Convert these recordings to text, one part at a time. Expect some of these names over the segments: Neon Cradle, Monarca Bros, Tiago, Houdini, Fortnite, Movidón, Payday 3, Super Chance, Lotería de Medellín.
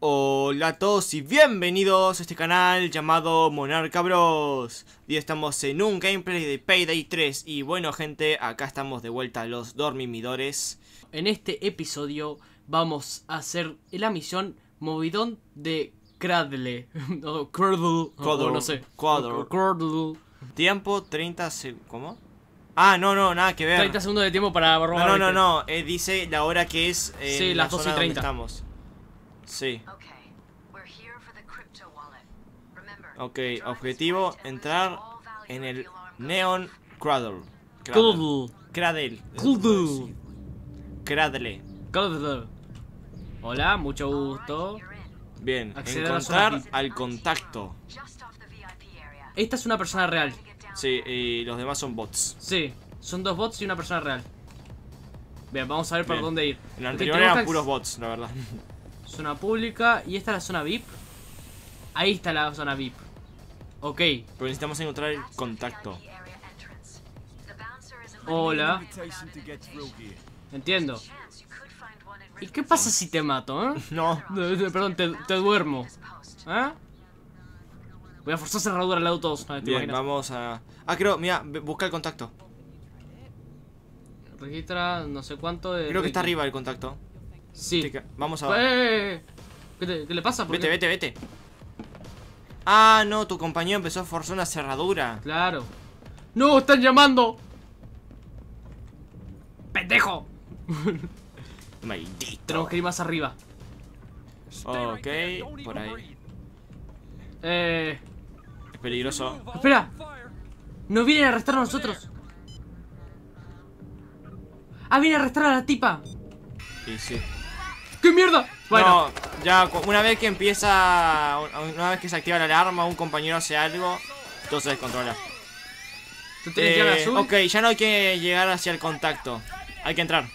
Hola a todos y bienvenidos a este canal llamado Monarca Bros. Y estamos en un gameplay de Payday 3. Y bueno gente, acá estamos de vuelta a los dormimidores. En este episodio vamos a hacer la misión Movidón de Cradle. O Cradle, o no sé. Cradle. Tiempo 30 segundos. ¿Cómo? Ah, no, nada que ver. 30 segundos de tiempo para robar. No, dice la hora que es. Sí, las 12:30 estamos. Sí. Ok, objetivo, entrar en el Neon Cradle. Cradle. Hola, mucho gusto. Bien, encontrar al contacto. Esta es una persona real. Sí, y los demás son bots. Sí, son dos bots y una persona real. Bien, vamos a ver por dónde ir. En la anterior eran puros bots, la verdad. Zona pública, y esta es la zona VIP. Ahí está la zona VIP. Ok. Pero necesitamos encontrar el contacto. Hola. Entiendo. ¿Y qué pasa si te mato, eh? No. Perdón, te duermo. ¿Eh? Voy a forzar cerradura al lado todos. Bien, vamos a... Ah, creo, mira, busca el contacto. Registra no sé cuánto de... Creo que está arriba el contacto. Sí. Vamos a ver. ¿Qué le pasa? Vete. Ah, no, tu compañero empezó a forzar una cerradura. Claro. ¡No! ¡Están llamando! ¡Pendejo! Maldito. Tenemos que ir más arriba. Ok, por ahí. Es peligroso. Espera. Nos vienen a arrestar a nosotros. Ah, viene a arrestar a la tipa. Sí. ¡Qué mierda! Bueno, no, ya una vez que empieza, una vez que se activa la alarma, un compañero hace algo, todo se descontrola. ¿Tú tienes que ir al azul? Ok, ya no hay que llegar hacia el contacto. Hay que entrar.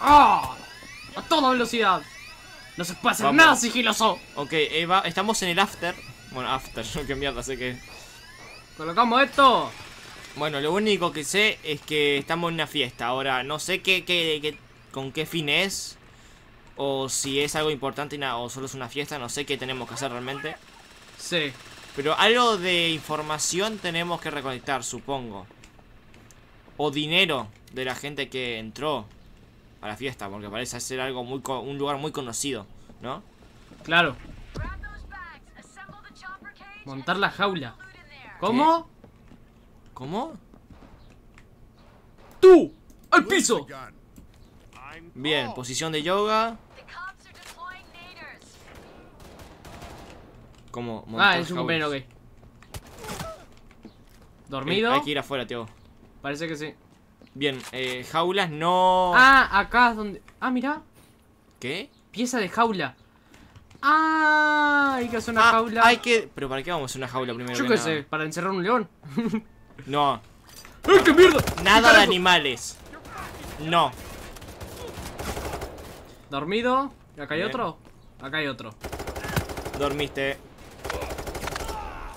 ¡Ah! ¡Oh! A toda velocidad. No se puede hacer nada sigiloso. Ok, Eva, estamos en el after. Bueno, after, qué mierda, sé que... Colocamos esto. Bueno, lo único que sé es que estamos en una fiesta. Ahora, no sé con qué fin es. O si es algo importante o solo es una fiesta. No sé qué tenemos que hacer realmente. Sí. Pero algo de información tenemos que recolectar, supongo. O dinero de la gente que entró a la fiesta. Porque parece ser algo muy un lugar muy conocido, ¿no? Claro. Montar la jaula. ¿Cómo? ¿Qué? ¿Cómo? ¡Tú! ¡Al piso! Bien, posición de yoga. ¿Cómo? Ah, es un veneno gay. ¿Dormido? Hay que ir afuera, Tiago. Parece que sí. Bien, jaulas no... Ah, acá es donde... Ah, mirá. ¿Qué? Pieza de jaula. Ah, hay que hacer una jaula. Hay que... ¿Pero para qué vamos a hacer una jaula primero? Yo qué sé, para encerrar un león. No. ¡Ay, qué mierda! Nada de animales. No. Dormido. Acá hay otro. Acá hay otro.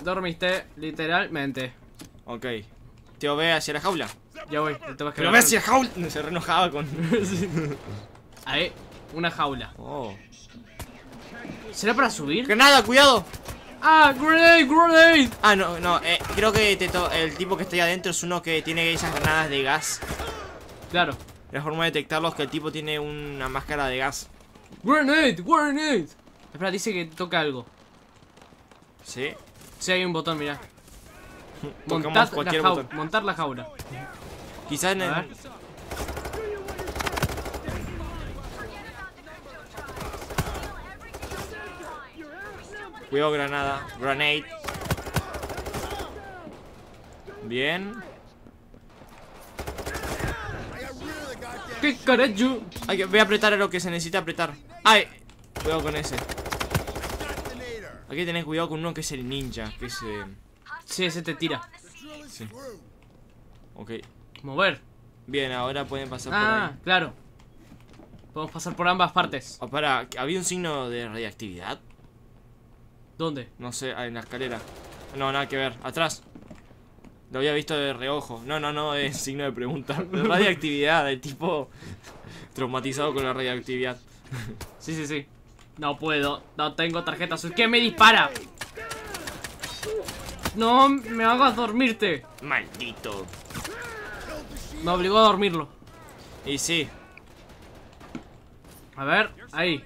Dormiste, literalmente. Ok. ¿Te ve hacia la jaula? Ya voy. ¡Pero ve hacia la jaula! Se reenojaba con... Ahí, una jaula. Oh. ¿Será para subir? ¡Que nada, cuidado! ¡Ah, grenade! Ah, no, creo que el tipo que está ahí adentro es uno que tiene esas granadas de gas. Claro. La forma de detectarlo es que el tipo tiene una máscara de gas. ¡Grenade! Espera, dice que toca algo. ¿Sí? Sí, hay un botón, mirá. Montar cualquier botón. Montar la jaula. Quizás en el... Cuidado, grenade. Bien. ¿Qué carajo? Voy a apretar a lo que se necesita apretar. Ay, cuidado con ese. Hay que tener cuidado con uno que es el ninja, que es... Sí, ese te tira. Sí. Ok. Mover. Bien, ahora pueden pasar por ahí. Ah, claro. Podemos pasar por ambas partes. Oh, pará, ¿había un signo de radiactividad? ¿Dónde? No sé, en la escalera. No, nada que ver. Atrás. Lo había visto de reojo. No, es signo de pregunta. Radiactividad, el tipo traumatizado con la radiactividad. Sí, sí, sí. No puedo, no tengo tarjeta. ¿Qué me dispara? No, me hagas dormirte. Maldito. Me obligó a dormirlo. Y sí. A ver, ahí.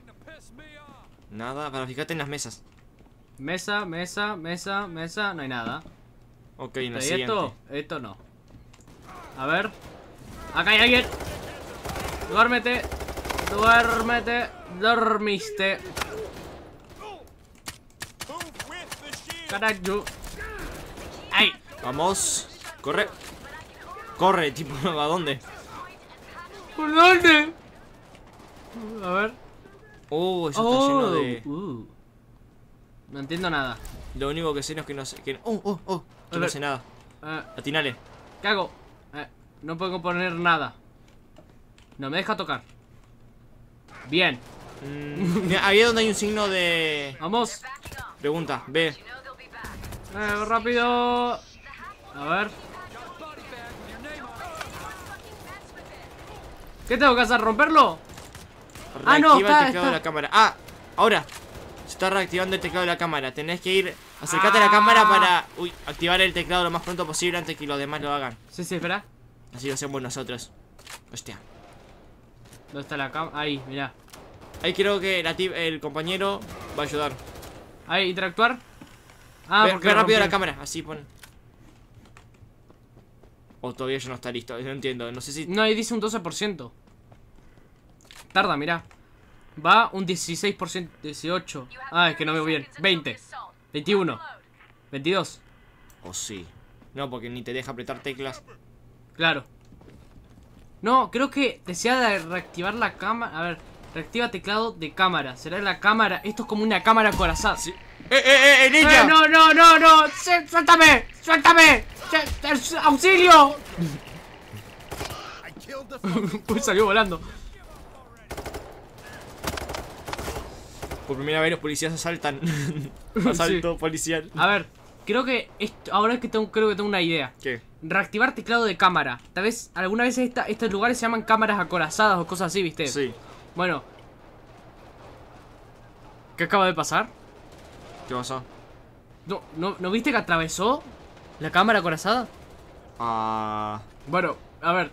Nada, pero fíjate en las mesas. Mesa, mesa, mesa, mesa. No hay nada. Ok, en la siguiente. Esto no. A ver. Acá hay alguien. Duérmete. Duérmete. Dormiste. Carajo. ¡Ay! Vamos. Corre. Corre, tipo, ¿a dónde? ¿Por dónde? A ver. Oh, eso está lleno de... No entiendo nada. Lo único que sé es que no sé... Que... no sé nada. Atinale. Cago. No puedo poner nada. No me deja tocar. Bien. Ahí es donde hay un signo de... Vamos. Pregunta, ve. Rápido. A ver. ¿Qué tengo que hacer? ¿Romperlo? Reactiva el teclado de la cámara. Ah, ahora. Se está reactivando el teclado de la cámara. Tenés que ir... Acercate a la cámara para... Uy, activar el teclado lo más pronto posible antes que los demás lo hagan. Sí, sí, espera. Así lo hacemos nosotros. Hostia. ¿Dónde está la cámara? Ahí, mirá. Ahí creo que el compañero va a ayudar. Ahí, interactuar. Ah, ve rápido la cámara. Así pone. O todavía ya no está listo. No entiendo. No sé si... No, ahí dice un 12%. Tarda, mirá. Va un 16%. 18. Ah, es que no veo bien. 20. 21. 22. Oh, sí. No, porque ni te deja apretar teclas. Claro. No, creo que decía de reactivar la cámara. A ver, reactiva teclado de cámara. ¿Será la cámara? Esto es como una cámara acorazada. Sí. Ninja. No, no, no, no. Suéltame, suéltame. Auxilio. Uy, salió volando. Por primera vez los policías asaltan. Asalto policial. A ver, creo que esto, ahora es que creo que tengo una idea. ¿Qué? Reactivar teclado de cámara. Tal vez alguna vez estos lugares se llaman cámaras acorazadas o cosas así, ¿viste? Sí. Bueno. ¿Qué acaba de pasar? ¿Qué pasó? ¿No viste que atravesó la cámara acorazada? Ah. Bueno, a ver.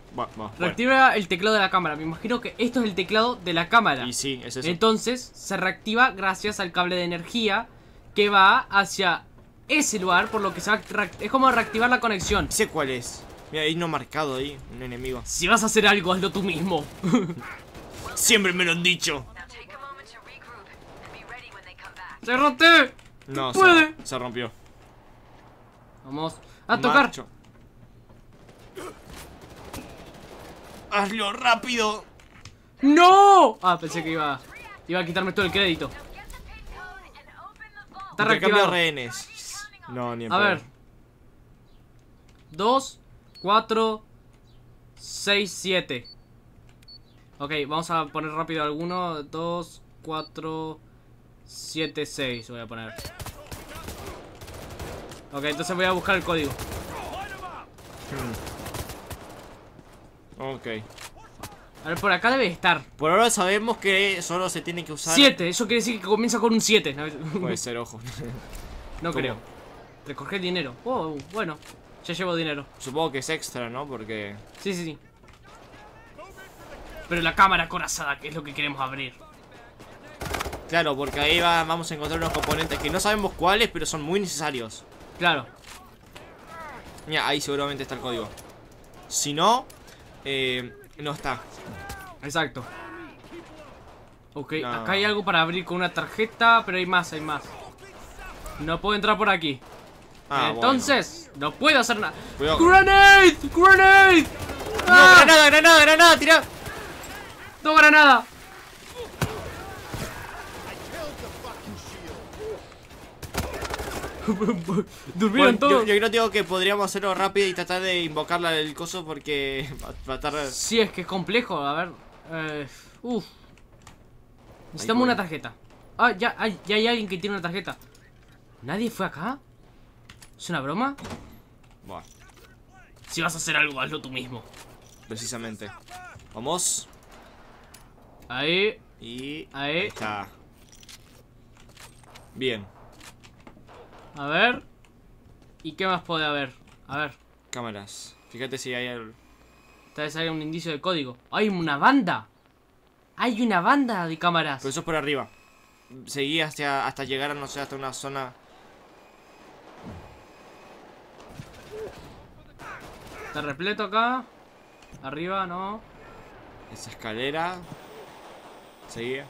Reactiva el teclado de la cámara. Me imagino que esto es el teclado de la cámara. Y sí, es eso. Entonces se reactiva gracias al cable de energía que va hacia... ese lugar, por lo que se va a... Es como reactivar la conexión. Sé cuál es. Mira, ahí no marcado ahí, un enemigo. Si vas a hacer algo, hazlo tú mismo. Siempre me lo han dicho. ¡Se rompió! No, se rompió. Vamos a tocar. ¡Hazlo rápido! ¡No! Ah, pensé que iba a quitarme todo el crédito. Está reactivado. Rehenes. No, ni en peor. A ver. 2, 4, 6, 7. Ok, vamos a poner rápido alguno. 2, 4, 7, 6. Voy a poner. Ok, entonces voy a buscar el código. Ok. A ver, por acá debe estar. Por ahora sabemos que solo se tiene que usar 7, eso quiere decir que comienza con un 7. Puede ser, ojo. No creo. Recoger dinero. Oh, bueno, ya llevo dinero. Supongo que es extra, ¿no? Porque... Sí, sí, sí. Pero la cámara acorazada, que es lo que queremos abrir. Claro, porque ahí vamos a encontrar unos componentes que no sabemos cuáles, pero son muy necesarios. Claro. Mira, ahí seguramente está el código. Si no, no está. Exacto. Ok, no. Acá hay algo para abrir con una tarjeta, pero hay más, hay más. No puedo entrar por aquí. Entonces, bueno, no puedo hacer nada. ¡Grenade! ¡Grenade! No, granada, granada, granada, tira. No, granada. Durmieron todos. Yo creo, digo, que podríamos hacerlo rápido y tratar de invocarla del coso porque va a tardar. Sí, es que es complejo. A ver. Necesitamos una tarjeta. Ah, ya hay alguien que tiene una tarjeta. ¿Nadie fue acá? ¿Es una broma? Buah. Si vas a hacer algo, hazlo tú mismo. Precisamente. Vamos. Ahí. Y ahí, ahí está. Bien. A ver. ¿Y qué más puede haber? A ver. Cámaras. Fíjate si hay el... Tal vez hay un indicio de código. ¡Hay una banda! ¡Hay una banda de cámaras! Pero eso es por arriba. Seguí hasta llegar a, no sé, hasta una zona... Está repleto acá. Arriba, no. Esa escalera. Seguía.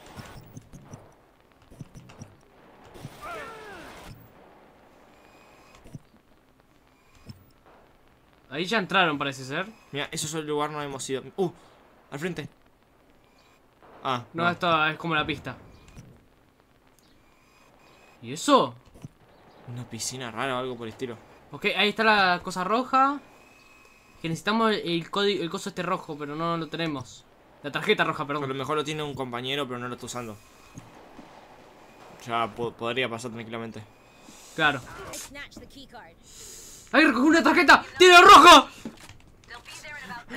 Ahí ya entraron, parece ser. Mira, eso es el lugar no hemos ido. Al frente. Ah, no, no, esto es como la pista. ¿Y eso? Una piscina rara o algo por el estilo. Ok, ahí está la cosa roja. Que necesitamos el código, el coso este rojo, pero no lo tenemos. La tarjeta roja, perdón. A lo mejor lo tiene un compañero, pero no lo está usando. Ya podría pasar tranquilamente. Claro. ¡Ahí recogí una tarjeta! ¡Tiene roja!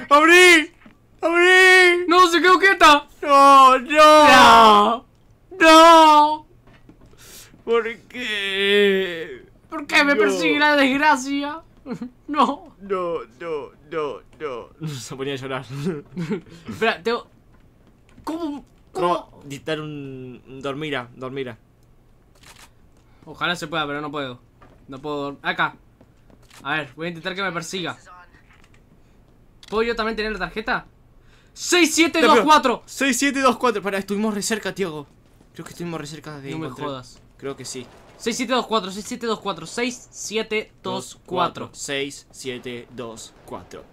¡Abrí! ¡Abrí! ¡No, se quedó quieta! ¡No, no! ¡No! ¡No! ¿Por qué? ¿Por qué me persigue la desgracia? No. No, no, no, no. Se ponía a llorar. Espera, tengo... ¿Cómo? Dictar un... Dormira. Ojalá se pueda, pero no puedo. No puedo... Acá. A ver, voy a intentar que me persiga. ¿Puedo yo también tener la tarjeta? 6724. 6724. Para, estuvimos re cerca, Tiago. Creo que estuvimos re cerca de... No encontrar. Me jodas. Creo que sí. 6724, 6724, 6724. 6724.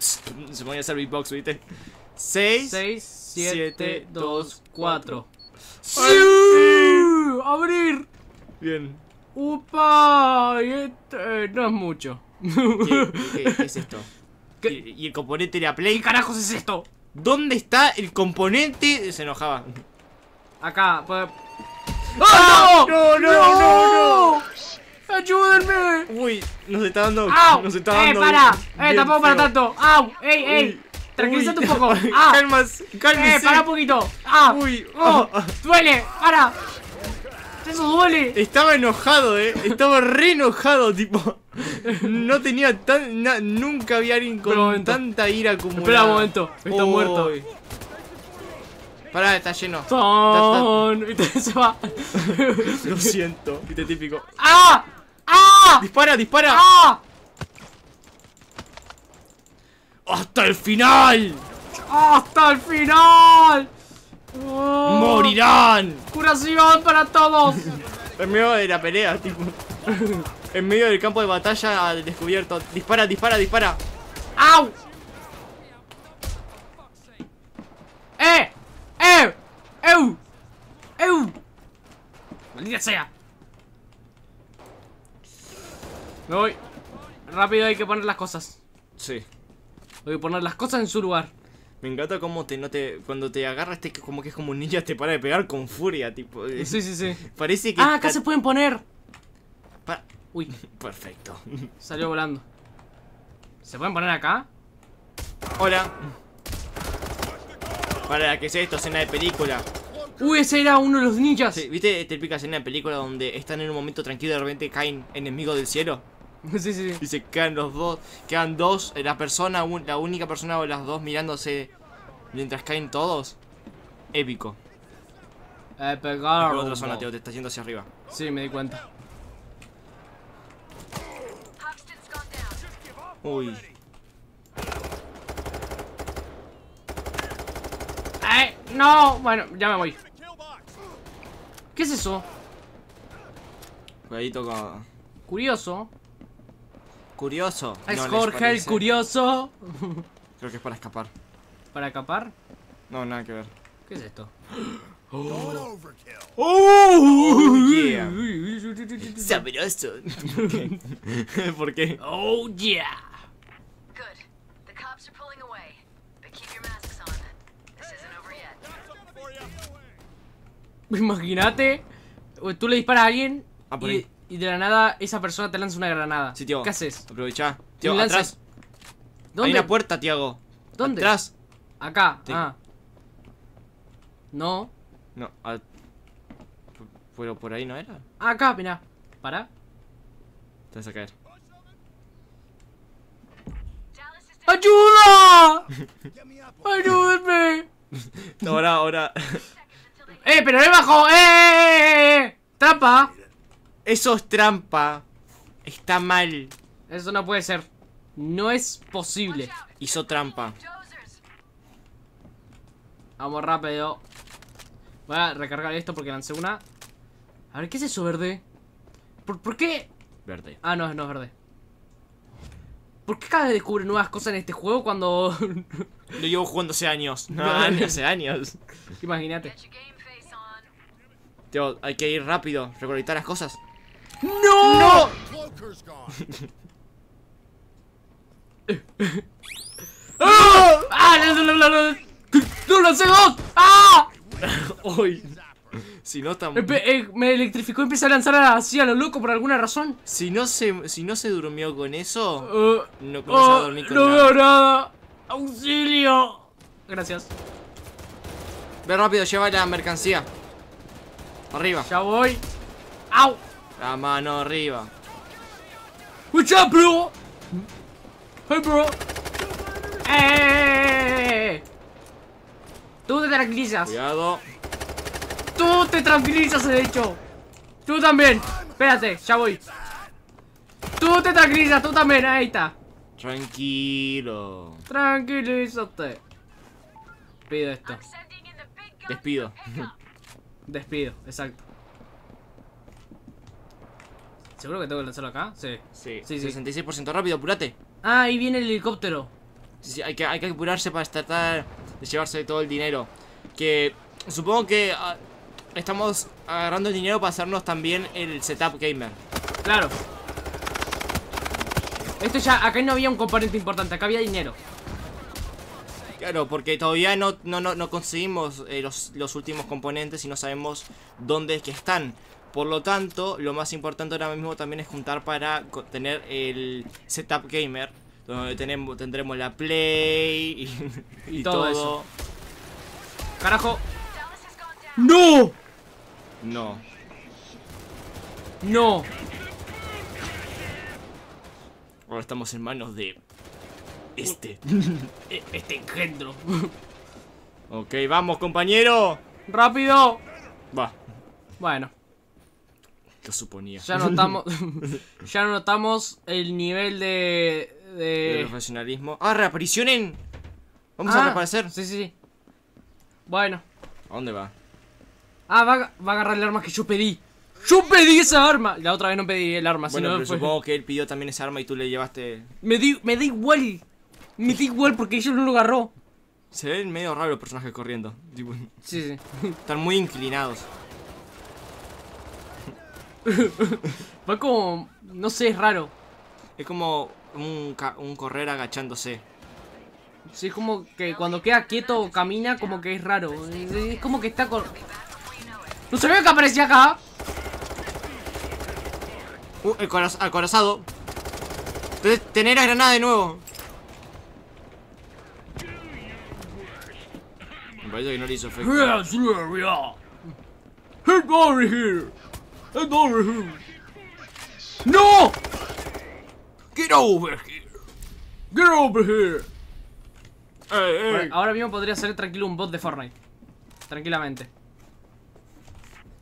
Se me voy a hacer beatbox, ¿viste? 6724. ¡Sí! ¡Abrir! Bien. ¡Upa! No es mucho. ¿Qué es esto? ¿Qué? ¿Y el componente de la Play? ¿Qué carajos es esto? ¿Dónde está el componente? Se enojaba. Acá, pues... ¡Oh, no! ¡No, no, no, no! ¡Ayúdenme! Uy, nos está dando... ¡Au! Nos está dando... para! Tampoco para tanto. ¡Au! ¡Ey, ey! Tranquilízate un poco. ¡Ah! ¡Cálmese! Para un poquito. ¡Ah! ¡Uy! Oh, ¡duele! ¡Para! ¡Eso duele! Estaba enojado, estaba re enojado, tipo... No tenía tan... Nunca había alguien con tanta ira acumulada. Espera un momento, está muerto. Pará, está lleno. Se va. Lo siento, viste, típico. ¡Ah! ¡Ah! ¡Dispara, dispara! ¡Ah! ¡Hasta el final! ¡Hasta el final! ¡Oh! ¡Morirán! ¡Curación para todos! En medio de la pelea, tipo. En medio del campo de batalla al descubierto. ¡Dispara, dispara, dispara! ¡Au! ¡Eu! ¡Eu! ¡Maldita sea! Me voy. Rápido, hay que poner las cosas. Sí. Voy a poner las cosas en su lugar. Me encanta cómo cuando te agarras, como que es como un ninja, te para de pegar con furia, tipo. Sí, sí, sí. Parece que... ¡Ah, acá se pueden poner! Uy. Perfecto. Salió volando. ¿Se pueden poner acá? Hola. Para que sea esto, escena de película. Uy, ese era uno de los ninjas. Sí, ¿viste esta típica escena de película donde están en un momento tranquilo y de repente caen enemigos del cielo? Sí, sí, sí. Y se quedan los dos. Quedan dos, la persona, la única persona o las dos mirándose mientras caen todos. Épico. Pegar. Otra zona, te está yendo hacia arriba. Sí, me di cuenta. Uy. No, bueno, ya me voy. ¿Qué es eso? Cuidadito con... Curioso. Curioso. Es Jorge el curioso. Creo que es para escapar. ¿Para escapar? No, nada que ver. ¿Qué es esto? ¡Oh! ¡Oh! ¡Yeah! ¡Sabroso! ¿Por qué? ¡Oh, yeah! Imagínate, tú le disparas a alguien y de la nada esa persona te lanza una granada. Sí, tío. ¿Qué haces? Aprovechá. Tío, atrás. ¿Dónde? Hay una puerta, Tiago. ¿Dónde? Atrás. Acá. Sí. Ah. No. No, pero por ahí no era. Acá, mirá. Para. Te vas a caer. ¡Ayuda! ¡Ayúdenme! No, ahora. ¡Eh, pero he bajado! ¡Eh! ¡Trampa! Eso es trampa. Está mal. Eso no puede ser. No es posible. Hizo trampa. Vamos rápido. Voy a recargar esto porque lancé una. A ver, ¿qué es eso verde? ¿Por qué? Verde. Ah, no, no es verde. ¿Por qué cada vez descubro nuevas cosas en este juego cuando...? Lo llevo jugando hace años. No, hace años. Imagínate. Tío, hay que ir rápido. Recolectar las cosas. ¡No! ¡No! ¡Ah! ¡Ah! ¡No lo sé dos! ¡Ah! Hoy. Si no tan... me electrificó y empecé a lanzar así a lo loco por alguna razón. Si no se durmió con eso, no se va a dormir con nada. No veo nada. ¡Auxilio! Gracias. Ve rápido, lleva la mercancía. Arriba. Ya voy. ¡Au! La mano arriba. ¡What's up, bro! ¡Hey, bro! ¡Eh! Tú te tranquilizas. Cuidado. Tú te tranquilizas, de hecho. Tú también. Espérate, ya voy. Tú te tranquilizas, tú también. Ahí está. Tranquilo. Tranquilízate. Pido esto. Despido. Despido, exacto. ¿Seguro que tengo que lanzarlo acá? Sí. Sí. 66% rápido, apurate. Ah, ahí viene el helicóptero. Sí, hay que apurarse para tratar de llevarse todo el dinero. Que supongo que... estamos agarrando el dinero para hacernos también el setup gamer. Claro. Esto ya, acá no había un componente importante, acá había dinero. Claro, porque todavía no conseguimos los últimos componentes y no sabemos dónde es que están. Por lo tanto, lo más importante ahora mismo también es juntar para tener el setup gamer. Donde tendremos la play y todo eso. ¡Carajo! ¡No! No. ¡No! Ahora estamos en manos de... Este engendro. Ok, vamos, compañero. ¡Rápido! Va. Bueno. Lo suponía. Ya notamos el nivel de profesionalismo. ¡Ah, reaparicionen! Vamos a reaparecer. Sí. Bueno. ¿A dónde va? Ah, va a agarrar el arma que yo pedí. ¡Yo pedí esa arma! La otra vez no pedí el arma. Bueno, sino pero supongo que él pidió también esa arma y tú le llevaste... Me da igual. Me da igual porque ellos no lo agarró. Se ven medio raros los personajes corriendo. Sí. Están muy inclinados. Va como... No sé, es raro. Es como un correr agachándose. Sí, es como que cuando queda quieto o camina, como que es raro. Es como que está con... ¡No se ve que aparecía acá! El acorazado. Tener la granada de nuevo. Me parece que no le hizo efecto. Get over here. ¡No! Get over here. Bueno, ahora mismo podría ser tranquilo un bot de Fortnite. Tranquilamente.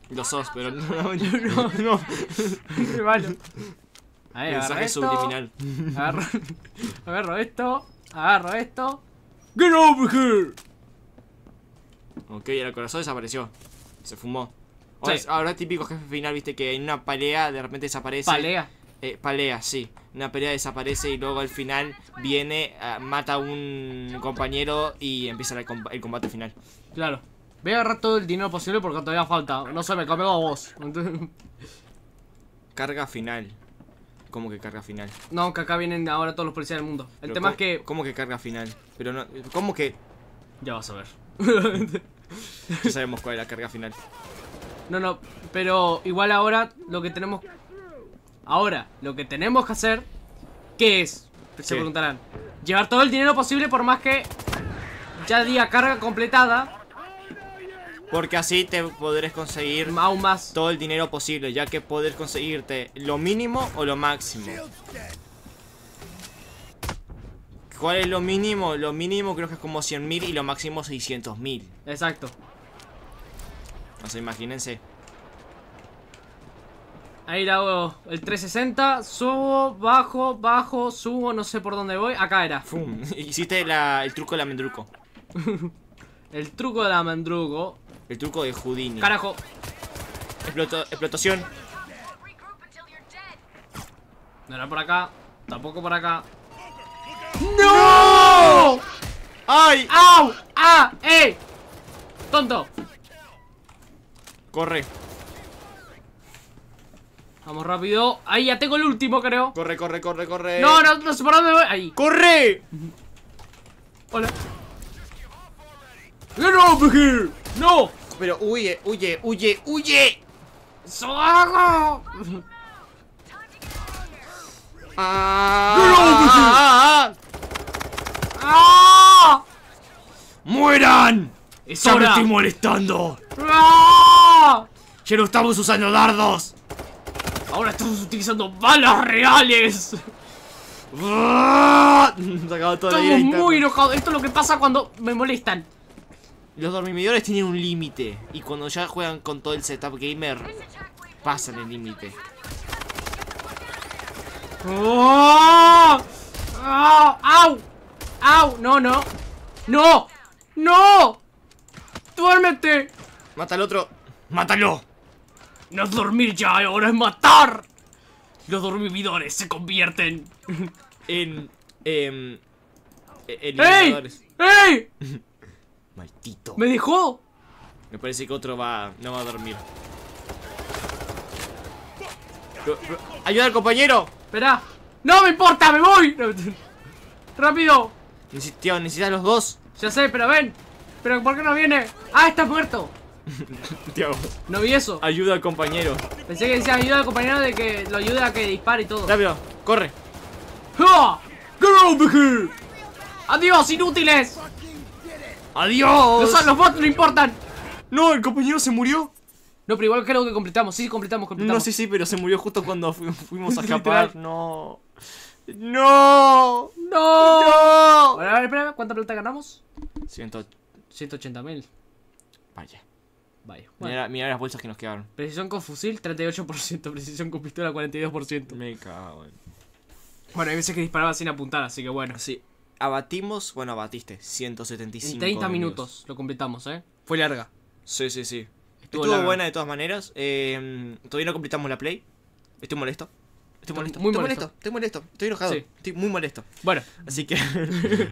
Lo sos, pero no. Qué malo. A ver, mensaje subliminal. Agarro esto. Get over here. Ok, el corazón desapareció. Se fumó. Ahora, sí. Ahora típico jefe final, viste que en una pelea de repente desaparece. Pelea, sí. Una pelea desaparece y luego al final viene, mata a un compañero y empieza el combate final. Claro. Voy a agarrar todo el dinero posible porque todavía falta. No sé, me comeo a vos. Carga final. ¿Cómo que carga final? No, que acá vienen ahora todos los policías del mundo. El tema es que... ¿Cómo que carga final? Pero no... ¿Cómo que...? Ya vas a ver. Ya sabemos cuál es la carga final. No, pero igual ahora lo que tenemos... Ahora, lo que tenemos que hacer... ¿Qué es? Se preguntarán. Llevar todo el dinero posible por más que... Ya día carga completada... porque así te podrás conseguir aún más todo el dinero posible, ya que podés conseguirte lo mínimo o lo máximo. ¿Cuál es lo mínimo? Lo mínimo creo que es como 100.000 y lo máximo 600.000. Exacto. O sea, imagínense. Ahí la hago el 360, subo, bajo, bajo, subo, no sé por dónde voy. Acá era. ¡Fum! Hiciste el truco de la mendruco. El truco de la mendruco. El truco de Houdini. Carajo. Explotación. No era por acá. Tampoco por acá. ¡No! ¡Ay! ¡Au! ¡Ah! ¡Eh! ¡Tonto! Corre. Vamos rápido. Ahí ya tengo el último, creo. Corre, corre, corre, corre. No, no, no sé por dónde voy. Ahí. ¡Corre! Hola. ¡Get over here! ¡No! Pero huye, huye, huye, huye. ¡Eso hago! ¡Ah! ¡Ah! ¡Mueran! ¡Ya me estoy molestando! ¡Ah! ¡Ya no estamos usando dardos! ¡Ahora estamos utilizando balas reales! ¡Ah! Estamos muy enojados. Esto es lo que pasa cuando me molestan. Los dormimidores tienen un límite. Y cuando ya juegan con todo el setup gamer, pasan el límite. ¡Oh! ¡Oh! ¡Au! ¡Au! ¡No, no! ¡No! ¡No! ¡Duérmete! ¡Mata al otro! ¡Mátalo! No es dormir ya, ahora es matar. Los dormidores se convierten en eliminadores. ¡Ey! ¡Ey! Maldito. ¡Me dejó! Me parece que otro no va a dormir. ¡Ayuda al compañero! Espera. ¡No me importa! ¡Me voy! ¡Rápido! Tío, necesitas los dos. Ya sé, pero ven. ¿Pero por qué no viene? ¡Ah, estás muerto! Tiago. No vi eso. Ayuda al compañero. Pensé que decía ayuda al compañero de que lo ayuda a que dispare y todo. Rápido, corre. ¡Ja! ¡Get over here! ¡Adiós, inútiles! ¡Adiós! Los bots no importan. No, el compañero se murió. No, pero igual creo que completamos. Sí, completamos. No, sí, pero se murió justo cuando fuimos a escapar. No. ¡No! ¡No! Bueno, a ver, espera, ¿cuánta plata ganamos? 180.000. Vaya. Vaya. Bueno. Mirá las bolsas que nos quedaron. Precisión con fusil, 38%. Precisión con pistola, 42%. Me cago en... Bueno, hay veces que disparaba sin apuntar, así que bueno. Sí. Abatimos, bueno, abatiste 175. En 30 minutos lo completamos, ¿eh? Fue larga. Sí, sí, sí. Estuvo buena de todas maneras. Todavía no completamos la play. Estoy molesto. Estoy enojado. Sí. Estoy muy molesto. Bueno, así que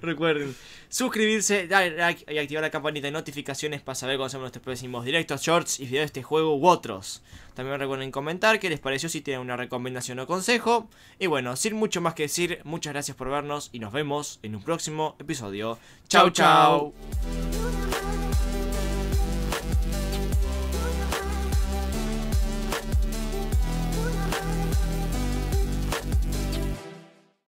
recuerden suscribirse, darle like y activar la campanita de notificaciones para saber cuándo hacemos nuestros próximos directos, shorts y videos de este juego u otros. También recuerden comentar qué les pareció, si tienen una recomendación o consejo. Y bueno, sin mucho más que decir, muchas gracias por vernos y nos vemos en un próximo episodio. Chau, chau.